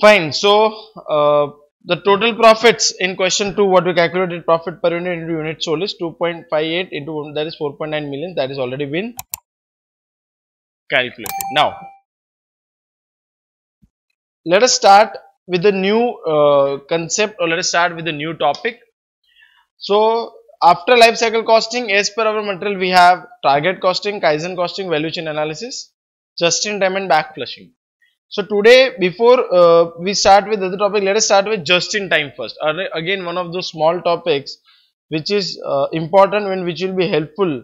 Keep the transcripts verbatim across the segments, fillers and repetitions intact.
Fine. So uh, the total profits in question two, what we calculated profit per unit into unit sold is two point five eight into one, that is four point nine million. That is already been calculated. Now let us start with a new uh, concept, or let us start with a new topic. So after life cycle costing, as per our material, we have target costing, Kaizen costing, value chain analysis, just in time and back flushing. So today, before uh, we start with other topic, let us start with just in time first. Uh, again, one of those small topics which is uh, important and which will be helpful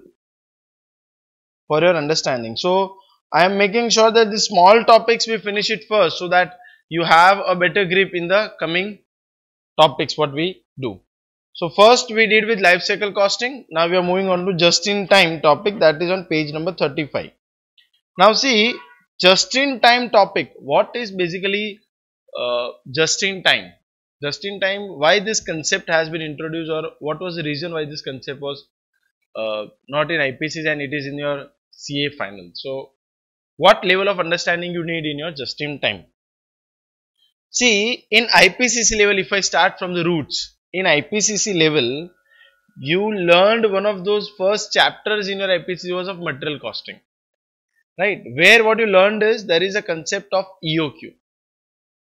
for your understanding. So I am making sure that the small topics we finish it first, so that you have a better grip in the coming topics what we do. So first we did with life cycle costing. Now we are moving on to just in time topic, that is on page number thirty-five. Now see, just in time topic, what is basically uh, just in time? Just in time, why this concept has been introduced, or what was the reason why this concept was uh, not in I P Cs and it is in your C A final. So what level of understanding you need in your just in time? See, in I P C C level, if I start from the roots, in I P C C level, you learned one of those first chapters in your I P C C was of material costing, right? Where what you learned is there is a concept of E O Q.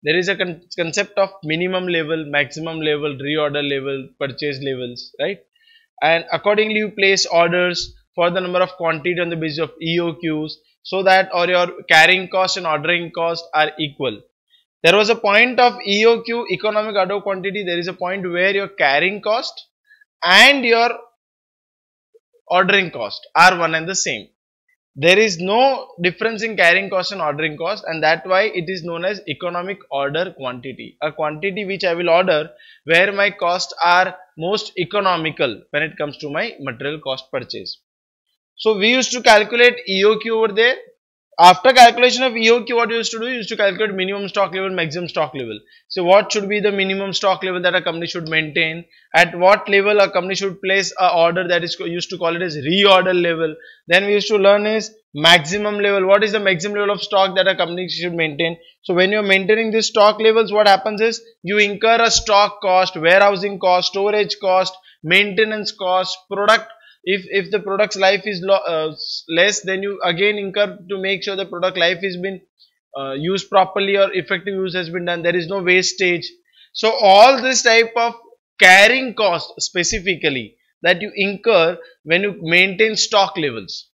There is a con concept of minimum level, maximum level, reorder level, purchase levels, right? And accordingly, you place orders for the number of quantity on the basis of E O Qs, so that or your carrying cost and ordering cost are equal. There was a point of E O Q, economic order quantity, there is a point where your carrying cost and your ordering cost are one and the same. There is no difference in carrying cost and ordering cost, and that's why it is known as economic order quantity. A quantity which I will order where my costs are most economical when it comes to my material cost purchase. So we used to calculate E O Q over there. After calculation of E O Q, what you used to do, you used to calculate minimum stock level, maximum stock level. So what should be the minimum stock level that a company should maintain? At what level a company should place a order, that is used to call it as reorder level. Then we used to learn is maximum level. What is the maximum level of stock that a company should maintain? So when you are maintaining these stock levels, what happens is you incur a stock cost, warehousing cost, storage cost, maintenance cost, product cost. If, if the product's life is uh, less, then you again incur to make sure the product life has been uh, used properly, or effective use has been done. There is no wastage. So all this type of carrying cost specifically that you incur when you maintain stock levels,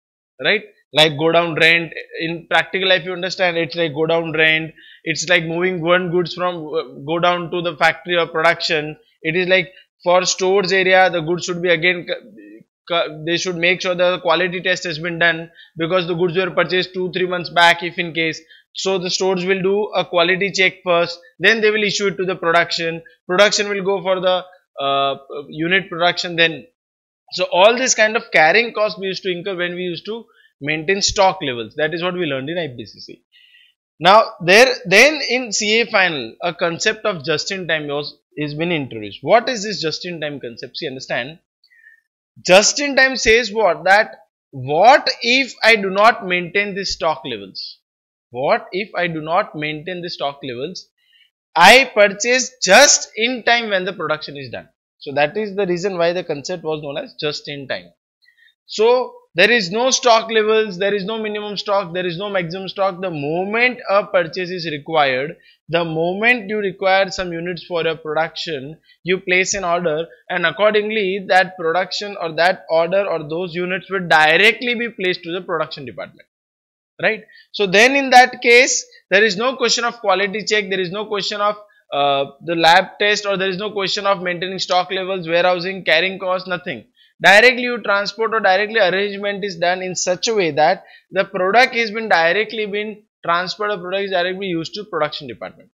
right? Like go down rent. In practical life, you understand it's like go down rent. It's like moving one goods from uh, go down to the factory or production. It is like for stores area, the goods should be again, they should make sure the quality test has been done, because the goods were purchased two three months back if in case. So the stores will do a quality check first, then they will issue it to the production. Production will go for the uh, unit production then. So all this kind of carrying cost we used to incur when we used to maintain stock levels. That is what we learned in I P C C. Now there, then in C A final, a concept of just in time was is been introduced. What is this just in time concept? See, understand. Just in time says what? That what if I do not maintain the stock levels? What if I do not maintain the stock levels? I purchase just in time when the production is done. So that is the reason why the concept was known as just in time. So there is no stock levels, there is no minimum stock, there is no maximum stock. The moment a purchase is required, the moment you require some units for your production, you place an order, and accordingly that production or that order or those units will directly be placed to the production department, right? So then in that case, there is no question of quality check, there is no question of uh, the lab test, or there is no question of maintaining stock levels, warehousing, carrying costs, nothing. Directly you transport, or directly arrangement is done in such a way that the product has been directly been transferred, or product is directly used to production department.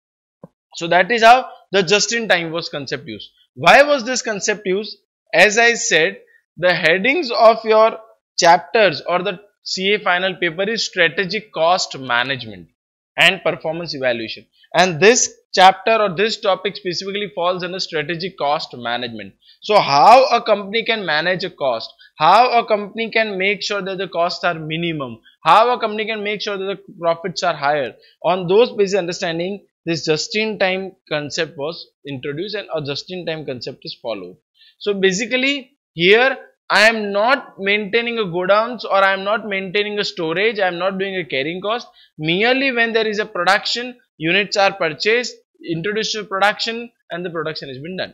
So that is how the just in time was concept used. Why was this concept used? As I said, the headings of your chapters or the C A final paper is strategic cost management and performance evaluation, and this chapter or this topic specifically falls under strategic cost management. So how a company can manage a cost, how a company can make sure that the costs are minimum, how a company can make sure that the profits are higher. On those basis understanding, this just-in-time concept was introduced and a just-in-time concept is followed. So basically here I am not maintaining a godowns or I am not maintaining a storage, I am not doing a carrying cost. Merely when there is a production, units are purchased, introduced to production and the production has been done.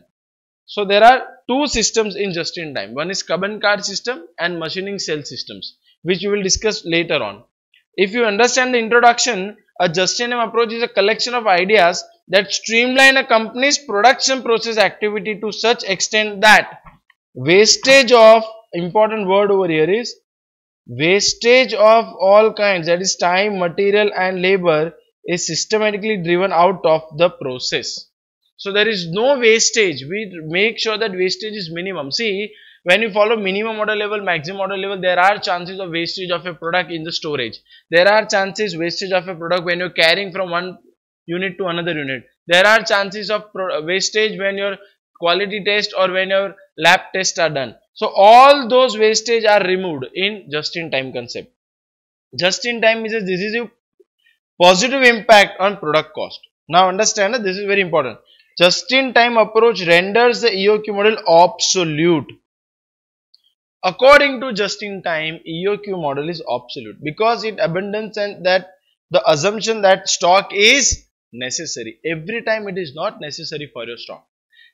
So there are two systems in just-in-time. One is Kanban card system and machining cell systems, which we will discuss later on. If you understand the introduction, a just-in-time approach is a collection of ideas that streamline a company's production process activity to such extent that wastage of, important word over here is wastage of all kinds, that is time, material and labor, is systematically driven out of the process. So there is no wastage. We make sure that wastage is minimum. See, when you follow minimum order level, maximum order level, there are chances of wastage of a product in the storage. There are chances wastage of a product when you're carrying from one unit to another unit. There are chances of wastage when you're quality test or when your lab tests are done. So all those wastage are removed in just-in-time concept. Just-in-time is a decisive positive impact on product cost. Now understand that this is very important. Just-in-time approach renders the E O Q model obsolete. According to just-in-time, E O Q model is obsolete because it abandons and that the assumption that stock is necessary. Every time it is not necessary for your stock.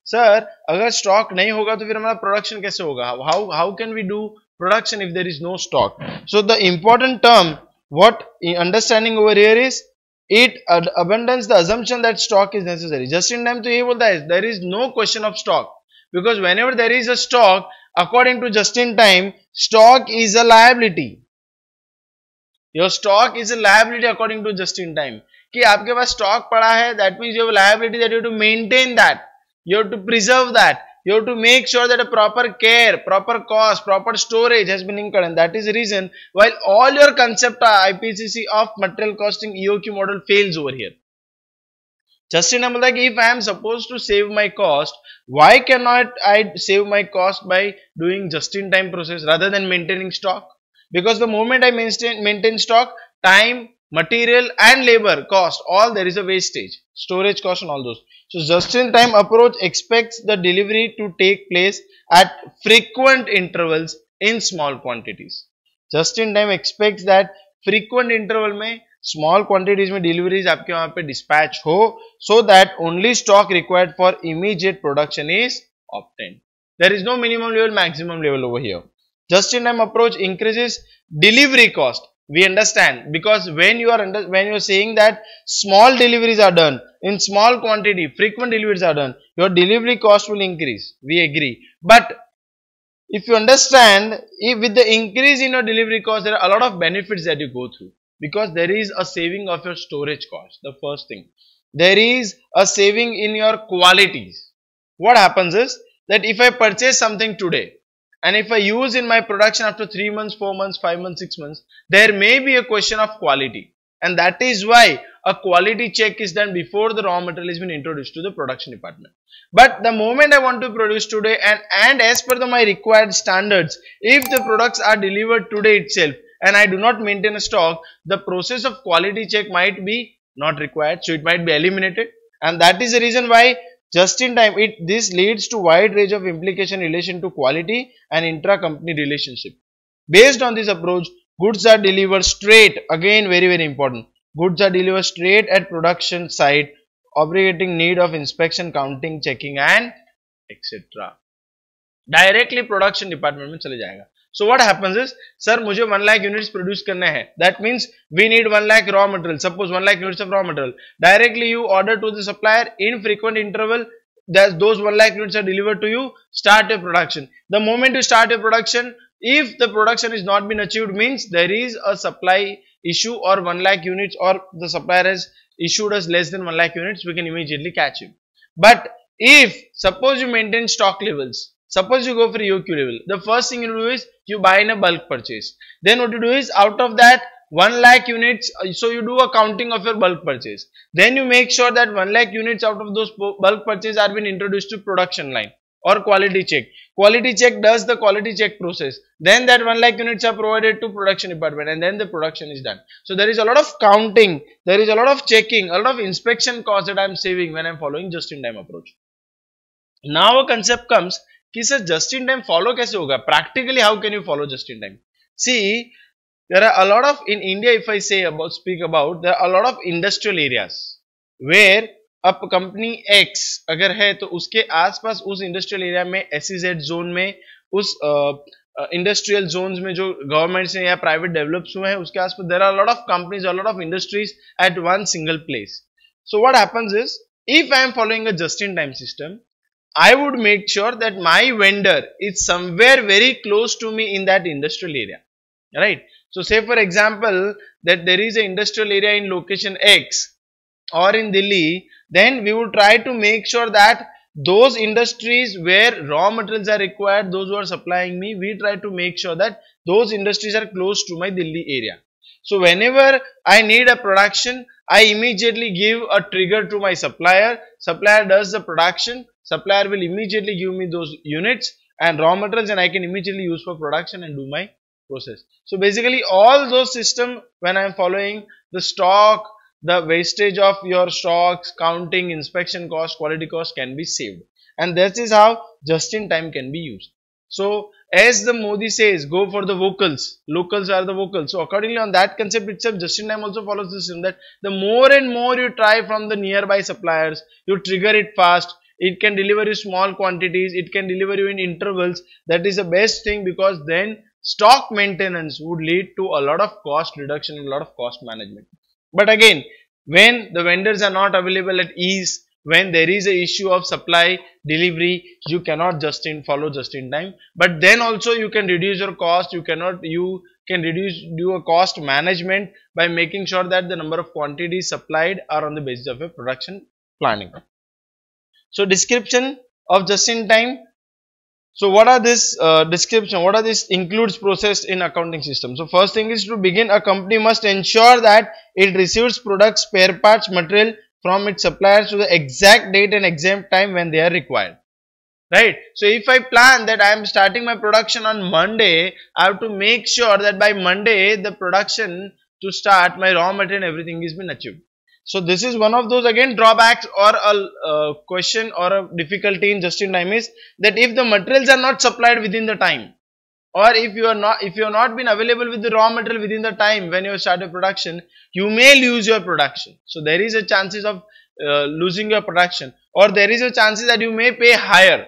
Sir, अगर stock नहीं होगा तो फिर हमारा production कैसे होगा? How how can we do production if there is no stock? So the important term, what understanding over here is, it abandons the assumption that stock is necessary. Just in time तो ये बोलता है, there is no question of stock, because whenever there is a stock, according to just in time, stock is a liability. Your stock is a liability according to just in time. कि आपके पास stock पड़ा है, that means you have a liability that you have to maintain that. You have to preserve that. You have to make sure that a proper care, proper cost, proper storage has been incurred, and that is the reason why all your concept I P C C of material costing E O Q model fails over here. Justin, like if I am supposed to save my cost, why cannot I save my cost by doing just-in-time process rather than maintaining stock? Because the moment I maintain maintain stock, time, material and labor cost, all there is a wastage, storage cost and all those. So just-in-time approach expects the delivery to take place at frequent intervals in small quantities. Just-in-time expects that frequent interval में small quantities में deliveries आपके वहाँ पे dispatch हो, so that only stock required for immediate production is obtained. There is no minimum level, maximum level over here. Just-in-time approach increases delivery cost. We understand, because when you are under, when you are saying that small deliveries are done in small quantity, frequent deliveries are done, your delivery cost will increase. We agree. But if you understand, if with the increase in your delivery cost, there are a lot of benefits that you go through, because there is a saving of your storage cost. The first thing, there is a saving in your qualities. What happens is that if I purchase something today, and if I use in my production after three months, four months, five months, six months, there may be a question of quality. And that is why a quality check is done before the raw material has been introduced to the production department. But the moment I want to produce today and, and as per the, my required standards, if the products are delivered today itself and I do not maintain a stock, the process of quality check might be not required. So it might be eliminated. And that is the reason why just in time, it this leads to wide range of implication in relation to quality and intra-company relationship. Based on this approach, goods are delivered straight, again very very important, goods are delivered straight at production site, obviating need of inspection, counting, checking and et cetera. Directly production department mein chale jayega. So what happens is, sir, मुझे one lakh units produce करने हैं. That means we need one lakh raw material. Suppose one lakh units of raw material. Directly you order to the supplier in frequent interval. Those one lakh units are delivered to you. Start your production. The moment you start your production, if the production is not been achieved, means there is a supply issue or one lakh units, or the supplier has issued us less than one lakh units, we can immediately catch him. But if suppose you maintain stock levels, suppose you go for E O Q level, the first thing you do is you buy in a bulk purchase. Then what you do is out of that one lakh units, so you do a counting of your bulk purchase. Then you make sure that one lakh units out of those bulk purchase are been introduced to production line. or quality check. Quality check does the quality check process. Then that one lakh units are provided to production department and then the production is done. So there is a lot of counting, there is a lot of checking, a lot of inspection costs that I am saving when I am following just-in-time approach. Now a concept comes, कि sir just-in-time follow कैसे होगा? Practically how can you follow just-in-time? See, there are a lot of, in India if I say about, speak about, there are a lot of industrial areas where अब company X अगर है तो उसके आसपास उस industrial area में SEZ zone में उस इंडस्ट्रियल uh, जोन्स में जो गवर्नमेंट से या प्राइवेट डेवलप्स हुए हैं उसके आसपास there are lot of companies और lot of industries at one single place. So what happens is if I am following a just in time system I would make sure that my vendor is somewhere very close to me in that industrial area, right. So say for example that there is a industrial area in location X or in Delhi, then we would try to make sure that those industries where raw materials are required, those who are supplying me, we try to make sure that those industries are close to my Delhi area. So whenever I need a production, I immediately give a trigger to my supplier. Supplier does the production, supplier will immediately give me those units and raw materials and I can immediately use for production and do my process. So basically all those systems, when I am following the stock, the wastage of your stocks, counting, inspection cost, quality cost can be saved, and that is how just in time can be used. So as the Modi says, go for the vocals, locals are the vocals. So accordingly on that concept itself, just in time also follows the system that the more and more you try from the nearby suppliers, you trigger it fast, it can deliver you small quantities, it can deliver you in intervals. That is the best thing, because then stock maintenance would lead to a lot of cost reduction and a lot of cost management. But again, when the vendors are not available at ease, when there is an issue of supply delivery, you cannot just in follow just in time. But then also you can reduce your cost. You cannot you can reduce do a cost management by making sure that the number of quantities supplied are on the basis of a production planning. So description of just in time. So what are this uh, description? What are this includes process in accounting system? So first thing is to begin, a company must ensure that it receives products, spare parts, material from its suppliers to the exact date and exact time when they are required, right? So if I plan that I am starting my production on Monday, I have to make sure that by Monday the production to start, my raw material and everything is been achieved. So this is one of those again drawbacks or a uh, question or a difficulty in just in time is that if the materials are not supplied within the time, or if you are not if you have not been available with the raw material within the time when you start a production, you may lose your production. So there is a chances of uh, losing your production, or there is a chances that you may pay higher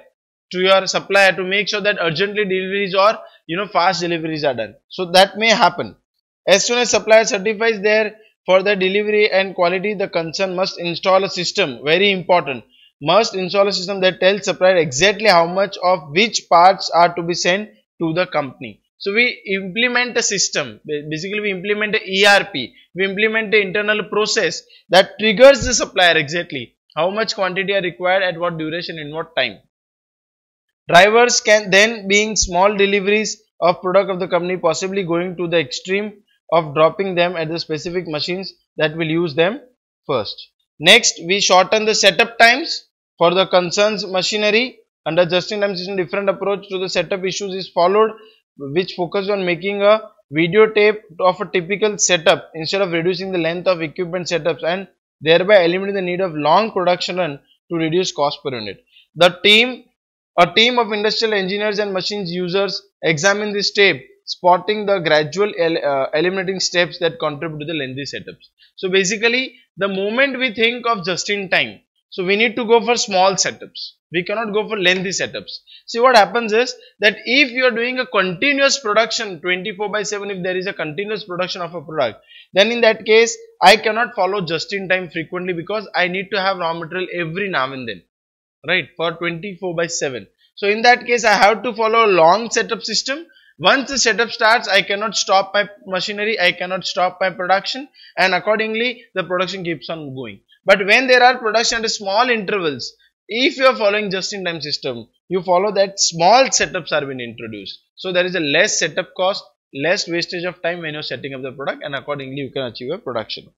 to your supplier to make sure that urgently deliveries or you know fast deliveries are done. So that may happen. As soon as supplier certifies their for the delivery and quality, the concern must install a system, very important, must install a system that tells supplier exactly how much of which parts are to be sent to the company. So we implement a system, basically we implement an E R P, we implement the internal process that triggers the supplier exactly how much quantity are required at what duration in what time. Drivers can then being small deliveries of product of the company, possibly going to the extreme of dropping them at the specific machines that will use them first. Next, we shorten the setup times for the concerns machinery. Under just-in-time system, different approach to the setup issues is followed, which focused on making a videotape of a typical setup instead of reducing the length of equipment setups, and thereby eliminating the need of long production run to reduce cost per unit. The team, a team of industrial engineers and machines users examine this tape, spotting the gradual el uh, eliminating steps that contribute to the lengthy setups. So basically, the moment we think of just in time, so we need to go for small setups. We cannot go for lengthy setups. See, what happens is that if you are doing a continuous production twenty-four by seven, if there is a continuous production of a product, then in that case, I cannot follow just in time frequently because I need to have raw material every now and then, right, for twenty-four by seven. So in that case, I have to follow a long setup system. Once the setup starts, I cannot stop my machinery, I cannot stop my production, and accordingly the production keeps on going. But when there are production at small intervals, if you are following just-in-time system, you follow that small setups are being introduced. So there is a less setup cost, less wastage of time when you are setting up the product, and accordingly you can achieve a production.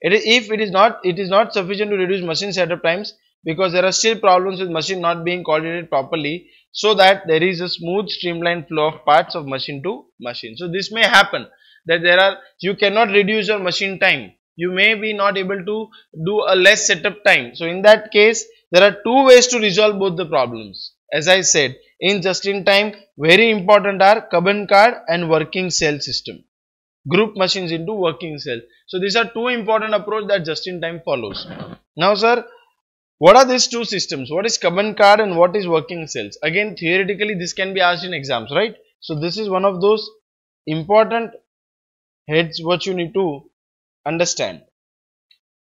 It is, if it is not, it is not sufficient to reduce machine setup times, because there are still problems with machine not being coordinated properly, so that there is a smooth streamlined flow of parts of machine to machine. So this may happen that there are, you cannot reduce your machine time, you may be not able to do a less setup time. So in that case, there are two ways to resolve both the problems. As I said, in just in time, very important are Kanban card and working cell system. Group machines into working cell. So these are two important approach that just in time follows. Now sir, what are these two systems? What is Kanban card and what is working cells? Again, theoretically this can be asked in exams, right? So this is one of those important heads what you need to understand.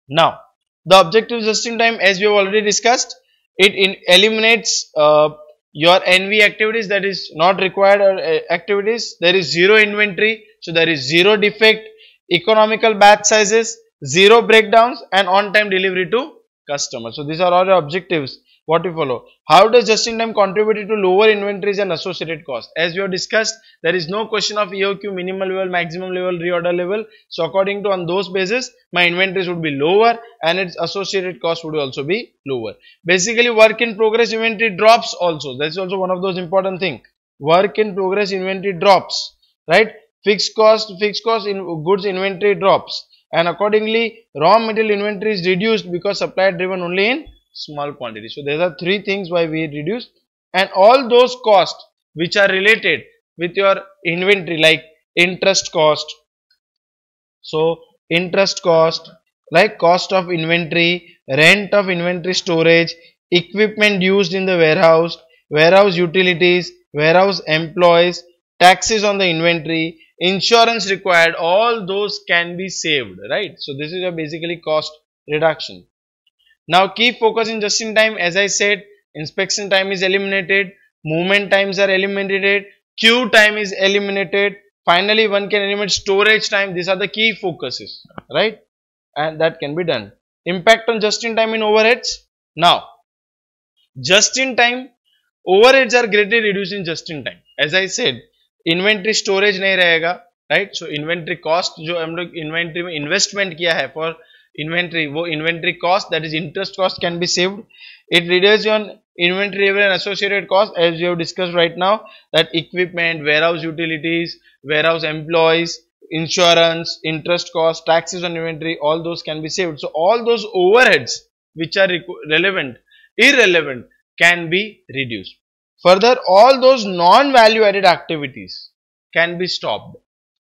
Now the objective just in time, as we have already discussed, it in eliminates uh, your N V activities, that is not required or, uh, activities. There is zero inventory, so there is zero defect, economical batch sizes, zero breakdowns, and on time delivery to customer. So these are all the objectives what you follow. How does just in time contribute to lower inventories and associated costs? As we have discussed, there is no question of E O Q, minimal level, maximum level, reorder level. So according to on those basis, my inventories would be lower and its associated cost would also be lower. Basically, work in progress inventory drops also. That's also one of those important thing. Work in progress inventory drops, right? Fixed cost, fixed cost in goods inventory drops, and accordingly raw material inventory is reduced because supply driven only in small quantity. So there are three things why we reduce, and all those costs which are related with your inventory, like interest cost, so interest cost, like cost of inventory, rent of inventory storage, equipment used in the warehouse, warehouse utilities, warehouse employees, taxes on the inventory, insurance required, all those can be saved, right? So this is a basically cost reduction. Now keep focus in just in time. As I said, inspection time is eliminated, movement times are eliminated, queue time is eliminated, finally one can eliminate storage time. These are the key focuses, right? And that can be done. Impact on just in time in overheads. Now just in time overheads are greatly reduced in just in time. As I said, inventory storage nahi rahega, right? So inventory cost jo hum log inventory mein investment kiya hai for inventory, wo inventory cost, that is interest cost, can be saved. It reduces on inventory level and associated cost, as we have discussed right now, that equipment, warehouse utilities, warehouse employees, insurance, interest cost, taxes on inventory, all those can be saved. So all those overheads which are relevant, irrelevant, can be reduced. Further, all those non-value added activities can be stopped.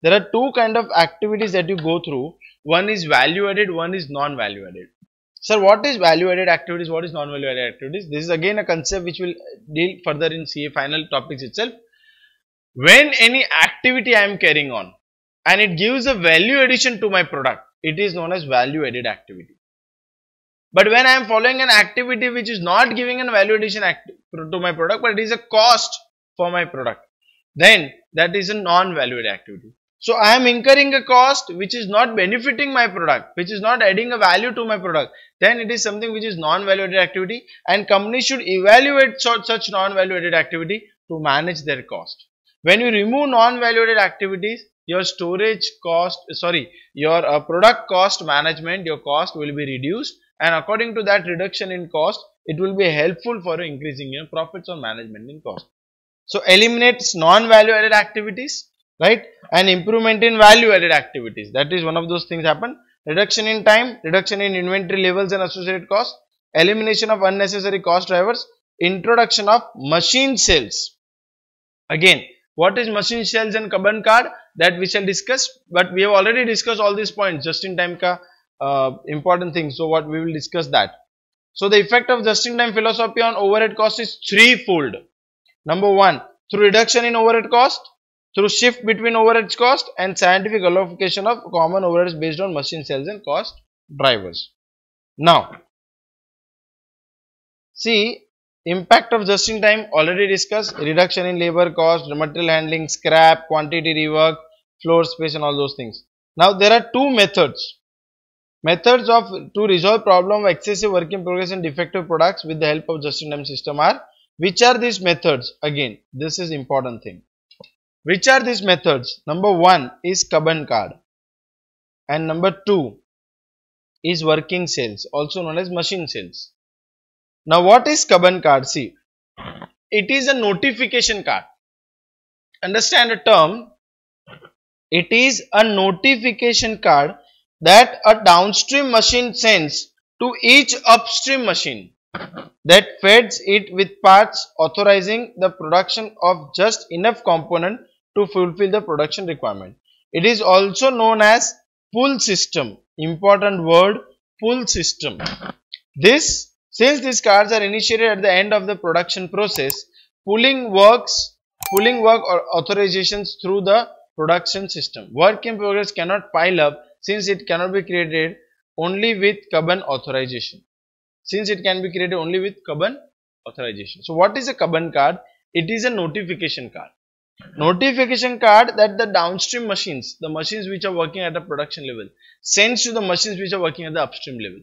There are two kind of activities that you go through. One is value added, one is non-value added. Sir, what is value added activities? What is non-value added activities? This is again a concept which will deal further in C A final topics itself. When any activity I am carrying on and it gives a value addition to my product, it is known as value added activity. But when I am following an activity which is not giving a value addition to my product, but it is a cost for my product, then that is a non-value added activity. So I am incurring a cost which is not benefiting my product, which is not adding a value to my product, then it is something which is non-value added activity, and companies should evaluate such non-value added activity to manage their cost. When you remove non-value added activities, your storage cost, sorry, your uh, product cost management, your cost will be reduced, and according to that reduction in cost, it will be helpful for increasing your profits or management in cost. So eliminates non-value added activities, right? And improvement in value added activities, that is one of those things happen. Reduction in time, reduction in inventory levels and associated costs, elimination of unnecessary cost drivers, introduction of machine cells. Again, what is machine cells and Kanban card, that we shall discuss, but we have already discussed all these points, just in time ka uh, important things. So what we will discuss that. So the effect of just in time philosophy on overhead cost is threefold. Number one, through reduction in overhead cost, through shift between overheads cost, and scientific allocation of common overheads based on machine cells and cost drivers. Now, see, impact of just in time already discussed, reduction in labor cost, material handling, scrap, quantity rework, floor space, and all those things. Now, there are two methods, methods of to resolve problem of excessive work in progress and defective products with the help of just in time system are, which are these methods? Again, this is important thing. Which are these methods? Number one is Kanban card, and number two is working cells, also known as machine cells. Now what is Kanban card? See, it is a notification card. Understand the term. It is a notification card that a downstream machine sends to each upstream machine that feeds it with parts, authorizing the production of just enough component to fulfill the production requirement. It is also known as pull system. Important word, pull system. This, since these cards are initiated at the end of the production process, pulling works, pulling work or authorizations through the production system. Work in progress cannot pile up since it cannot be created only with Kanban authorization. Since it can be created only with Kanban authorization. So what is a Kanban card? It is a notification card. Notification card that the downstream machines, the machines which are working at the production level, sends to the machines which are working at the upstream level.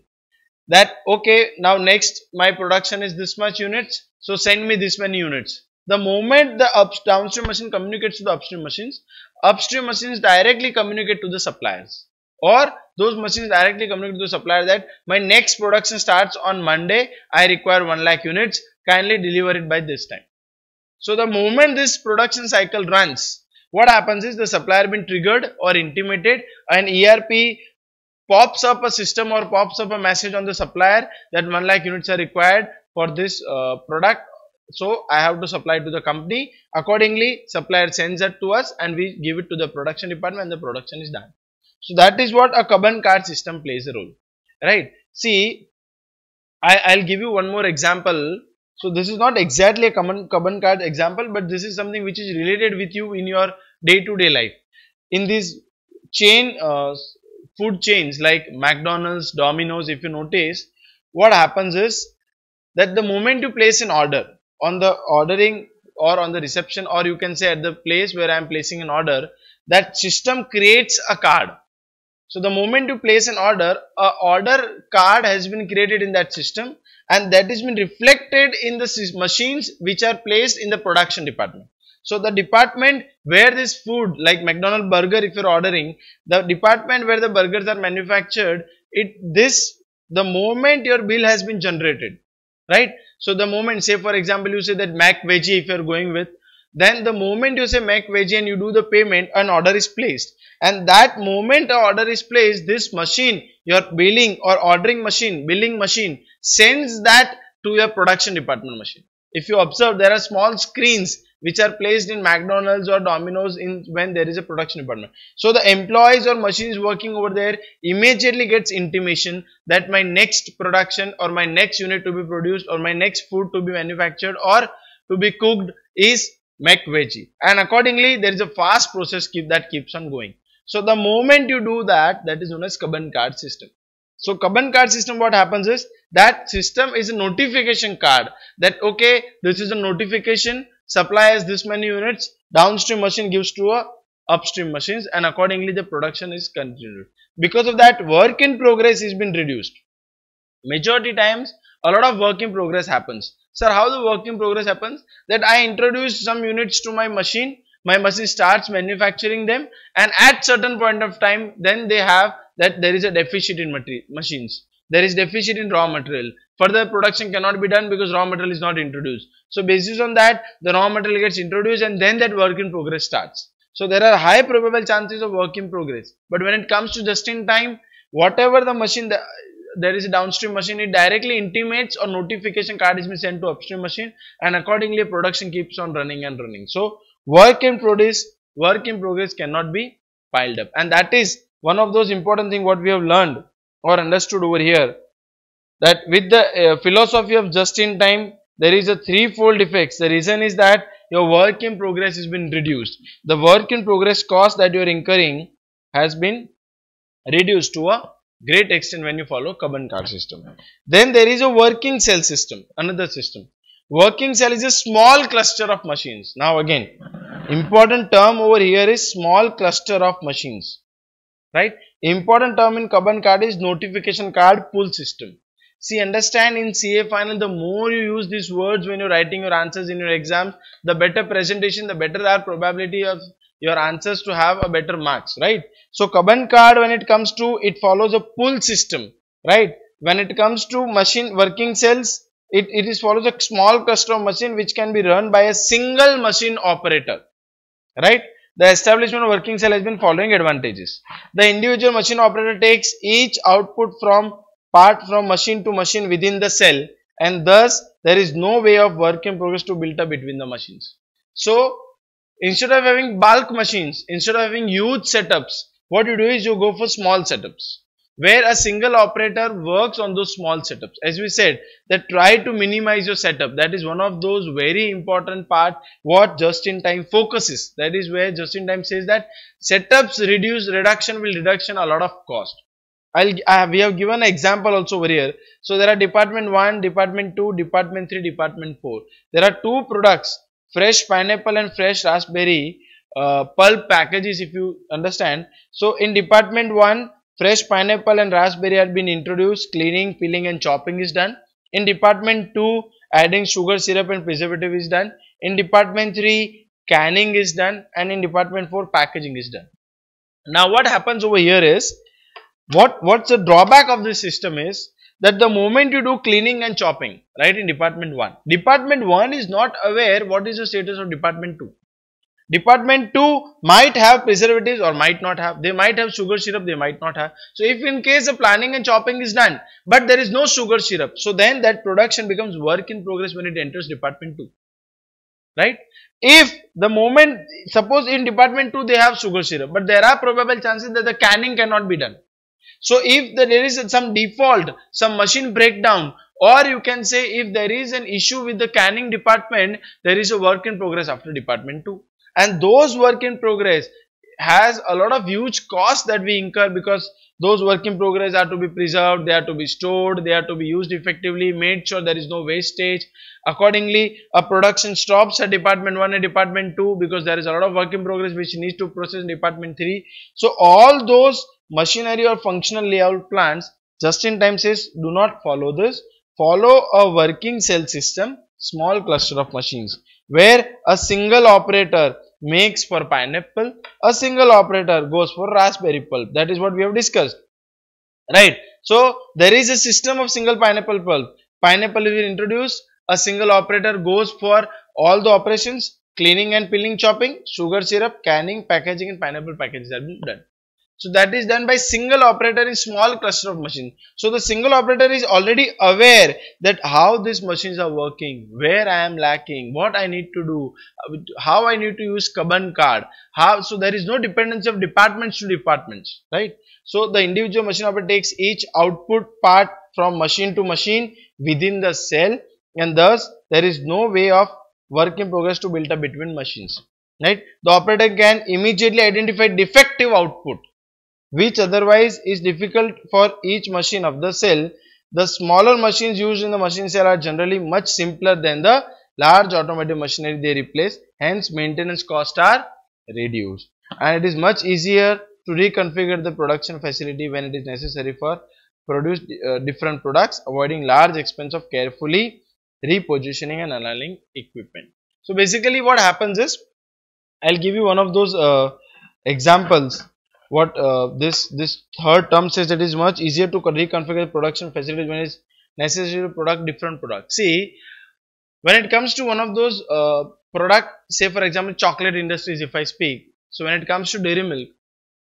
That, okay, now next my production is this much units, so send me this many units. The moment the up, downstream machine communicates to the upstream machines, upstream machines directly communicate to the suppliers, or those machines directly communicate to the supplier that my next production starts on Monday, I require one lakh units, kindly deliver it by this time. So the moment this production cycle runs, what happens is the supplier been triggered or intimated, an E R P pops up a system or pops up a message on the supplier that one lakh units are required for this uh, product. So I have to supply it to the company. Accordingly, supplier sends it to us and we give it to the production department and the production is done. So that is what a Kanban card system plays a role, right? See, I, I'll give you one more example. So this is not exactly a Kanban card example, but this is something which is related with you in your day-to-day life. In these chain, uh, food chains like McDonald's, Domino's, if you notice, what happens is that the moment you place an order, on the ordering or on the reception, or you can say at the place where I am placing an order, that system creates a card. So the moment you place an order, a order card has been created in that system, and that has been reflected in the machines which are placed in the production department. So the department where this food, like McDonald's burger, if you're ordering, the department where the burgers are manufactured, it this the moment your bill has been generated, right? So the moment, say for example, you say that Mac Veggie, if you are going with, then the moment you say Mac Veggie and you do the payment, an order is placed. And that moment an order is placed, this machine, your billing or ordering machine, billing machine, sends that to your production department machine. If you observe, there are small screens which are placed in McDonald's or Domino's in when there is a production department. So the employees or machines working over there immediately gets intimation that my next production or my next unit to be produced or my next food to be manufactured or to be cooked is McVeggie. And accordingly, there is a fast process keep that keeps on going. So the moment you do that, that is known as Kanban card system. So Kanban card system, what happens is that system is a notification card that, okay, this is a notification. Supplies this many units, downstream machine gives to a upstream machines, and accordingly the production is continued. Because of that, work in progress has been reduced. Majority times a lot of work in progress happens. Sir, how the work in progress happens? That I introduce some units to my machine, my machine starts manufacturing them, and at certain point of time then they have that there is a deficit in machines. There is deficit in raw material. Further production cannot be done because raw material is not introduced. So basis on that, the raw material gets introduced and then that work in progress starts. So there are high probable chances of work in progress. But when it comes to just in time, whatever the machine, the, there is a downstream machine, it directly intimates or notification card is being sent to upstream machine, and accordingly production keeps on running and running. So work in progress, work in progress cannot be piled up. And that is one of those important things what we have learned or understood over here, that with the uh, philosophy of just in time, there is a threefold effects. The reason is that your work in progress has been reduced. The work in progress cost that you are incurring has been reduced to a great extent when you follow Kanban card system. Then there is a working cell system, another system. Working cell is a small cluster of machines. Now again, important term over here is small cluster of machines, right? Important term in Kanban card is notification card, pull system. See, understand in C A final, the more you use these words when you're writing your answers in your exams, the better presentation, the better our probability of your answers to have a better marks, right? So Kanban card, when it comes to, it follows a pull system, right? When it comes to machine working cells, It, it is follows a small custom machine which can be run by a single machine operator, right? The establishment of working cell has been following advantages. The individual machine operator takes each output from part from machine to machine within the cell, and thus there is no way of work in progress to build up between the machines. So instead of having bulk machines, instead of having huge setups, what you do is you go for small setups, where a single operator works on those small setups. As we said, that try to minimize your setup. That is one of those very important part what just-in-time focuses. That is where just-in-time says that setups reduce, reduction will reduction a lot of cost. I'll, I have, we have given an example also over here. So there are department one, department two, department three, department four. There are two products, fresh pineapple and fresh raspberry uh, pulp packages, if you understand. So in department one, fresh pineapple and raspberry had been introduced, cleaning, peeling and chopping is done. In department two, adding sugar syrup and preservative is done. In department three, canning is done, and in department four, packaging is done. Now what happens over here is, what what's the drawback of this system is that the moment you do cleaning and chopping, right, in department one, department one is not aware what is the status of department two. Department two might have preservatives or might not have. They might have sugar syrup, they might not have. So if in case the planning and chopping is done, but there is no sugar syrup, so then that production becomes work in progress when it enters department two, right? If the moment, suppose in department two they have sugar syrup, but there are probable chances that the canning cannot be done. So if the, there is some default, some machine breakdown, or you can say if there is an issue with the canning department, there is a work in progress after department two. And those work in progress has a lot of huge costs that we incur, because those work in progress are to be preserved, they are to be stored, they are to be used effectively, made sure there is no wastage. Accordingly, a production stops at department one and department two because there is a lot of work in progress which needs to process in department three. So all those machinery or functional layout plans, just in time says, do not follow this. Follow a working cell system, small cluster of machines, where a single operator makes for pineapple, a single operator goes for raspberry pulp. That is what we have discussed, right? So there is a system of single pineapple pulp. Pineapple is introduced, a single operator goes for all the operations, cleaning and peeling, chopping, sugar syrup, canning, packaging, and pineapple packages have been done. So that is done by single operator in small cluster of machines. So the single operator is already aware that how these machines are working, where I am lacking, what I need to do, how I need to use Kanban card, how. So there is no dependence of departments to departments, right? So the individual machine operator takes each output part from machine to machine within the cell, and thus there is no way of work in progress to build up between machines, right? The operator can immediately identify defective output, which otherwise is difficult for each machine of the cell. The smaller machines used in the machine cell are generally much simpler than the large automated machinery they replace. Hence, maintenance costs are reduced. And it is much easier to reconfigure the production facility when it is necessary for produce uh, different products, avoiding large expense of carefully repositioning and aligning equipment. So basically what happens is, I'll give you one of those uh, examples. What uh, this this third term says, that it is much easier to reconfigure production facilities when it is necessary to product different products. See, when it comes to one of those uh, product, say for example chocolate industries, if I speak, so when it comes to dairy milk,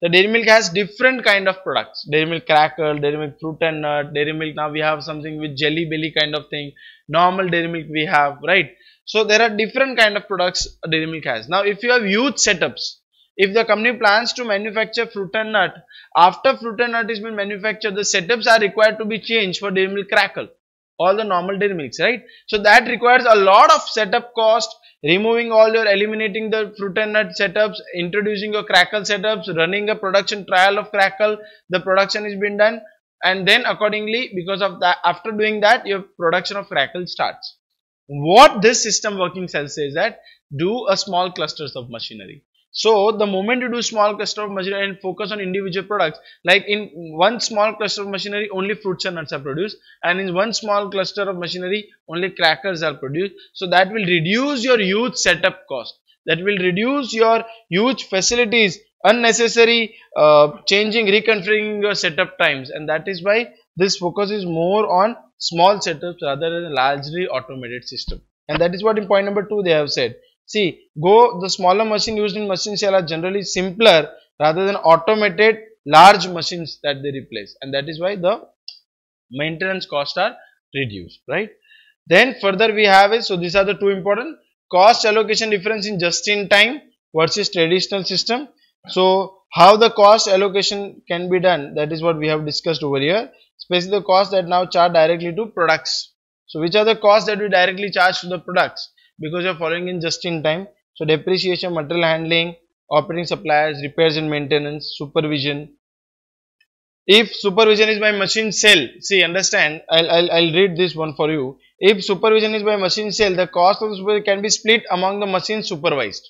the dairy milk has different kind of products. Dairy milk cracker, dairy milk fruit and nut, dairy milk, now we have something with jelly belly kind of thing, normal dairy milk we have, right? So there are different kind of products dairy milk has. Now if you have huge setups, if the company plans to manufacture fruit and nut, after fruit and nut has been manufactured, the setups are required to be changed for dairy milk crackle, all the normal dairy milks, right? So that requires a lot of setup cost, removing all your, eliminating the fruit and nut setups, introducing your crackle setups, running a production trial of crackle, the production has been done, and then accordingly, because of that, after doing that, your production of crackle starts. What this system working cell says that, do a small clusters of machinery. So the moment you do small cluster of machinery and focus on individual products, like in one small cluster of machinery only fruits and nuts are produced, and in one small cluster of machinery only crackers are produced, so that will reduce your huge setup cost, that will reduce your huge facilities unnecessary uh, changing, reconfiguring your setup times, and that is why this focus is more on small setups rather than largely automated system. And that is what in point number two they have said. See, go the smaller machine used in machine shell are generally simpler rather than automated large machines that they replace, and that is why the maintenance costs are reduced, right? Then further we have is, so these are the two important cost allocation difference in just in time versus traditional system. So how the cost allocation can be done, that is what we have discussed over here, especially the costs that now charge directly to products. So which are the costs that we directly charge to the products, because you are following in just in time. So depreciation, material handling, operating suppliers, repairs and maintenance, supervision. If supervision is by machine cell, see, understand, I'll, I'll, I'll read this one for you. If supervision is by machine cell, the cost of the supervision can be split among the machines supervised.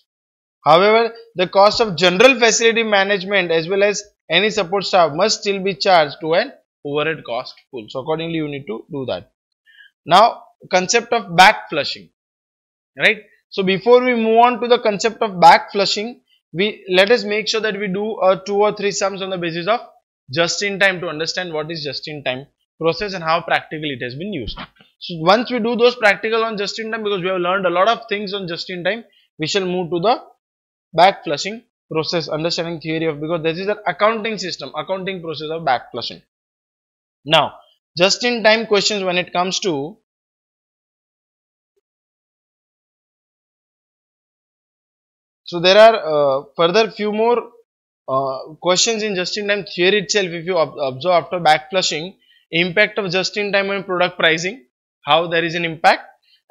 However, the cost of general facility management as well as any support staff must still be charged to an overhead cost pool. So accordingly, you need to do that. Now, concept of back flushing, right? So before we move on to the concept of back flushing, we let us make sure that we do uh, two or three sums on the basis of just in time to understand what is just in time process and how practically it has been used. So once we do those practical on just in time, because we have learned a lot of things on just in time, we shall move to the back flushing process, understanding theory of, because this is an accounting system, accounting process of back flushing. Now just in time questions, when it comes to so there are uh, further few more Uh, questions in just in time theory itself. If you ob observe after back flushing, impact of just in time on product pricing, how there is an impact,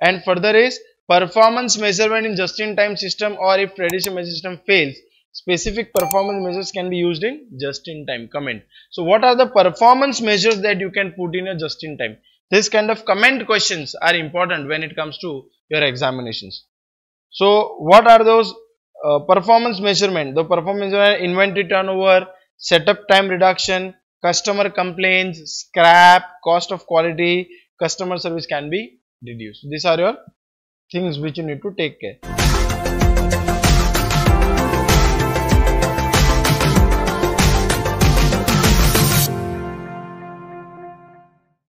and further is performance measurement in just in time system, or if traditional system fails, specific performance measures can be used in just in time comment. So what are the performance measures that you can put in your just in time? This kind of comment questions are important when it comes to your examinations. So what are those? Uh, performance measurement, the performance measurement, inventory turnover, setup time reduction, customer complaints, scrap, cost of quality, customer service can be reduced. These are your things which you need to take care.